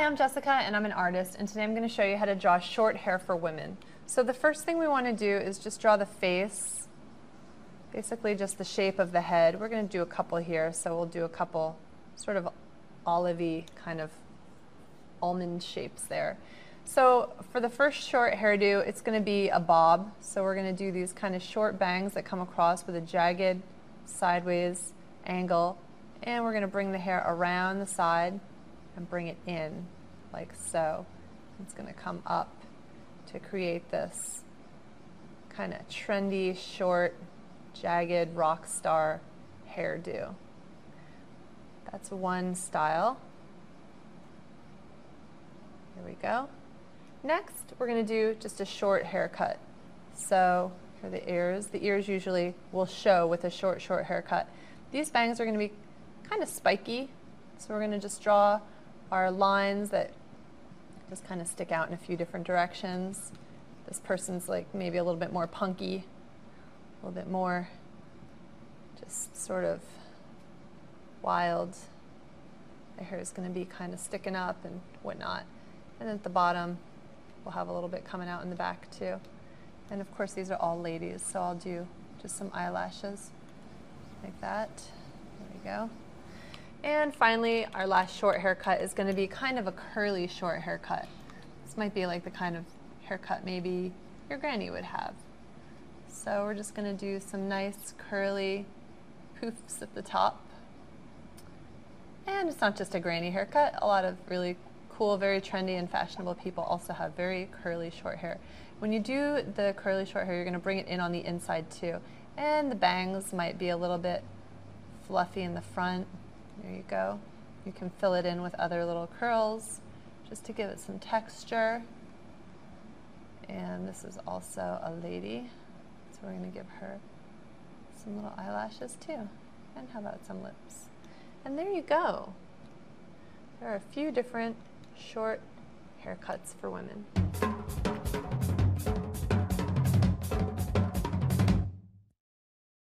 Hi, I'm Jessica and I'm an artist, and today I'm going to show you how to draw short hair for women. So the first thing we want to do is just draw the face, basically just the shape of the head. We're going to do a couple here, so we'll do a couple sort of olive-y kind of almond shapes there. So for the first short hairdo, it's going to be a bob, so we're going to do these kind of short bangs that come across with a jagged sideways angle, and we're going to bring the hair around the side and bring it in like so. It's going to come up to create this kind of trendy, short, jagged rock star hairdo. That's one style. Here we go. Next, we're going to do just a short haircut. So here are the ears. The ears usually will show with a short haircut. These bangs are going to be kind of spiky, so we're going to just draw our lines that just kind of stick out in a few different directions. This person's like maybe a little bit more punky, a little bit more just sort of wild. The hair is going to be kind of sticking up and whatnot. And at the bottom, we'll have a little bit coming out in the back too. And of course, these are all ladies, so I'll do just some eyelashes like that. There we go. And finally, our last short haircut is going to be kind of a curly short haircut. This might be like the kind of haircut maybe your granny would have. So we're just going to do some nice curly poofs at the top. And it's not just a granny haircut. A lot of really cool, very trendy and fashionable people also have very curly short hair. When you do the curly short hair, you're going to bring it in on the inside too. And the bangs might be a little bit fluffy in the front. There you go. You can fill it in with other little curls just to give it some texture. And this is also a lady, so we're going to give her some little eyelashes too. And how about some lips? And there you go. There are a few different short haircuts for women.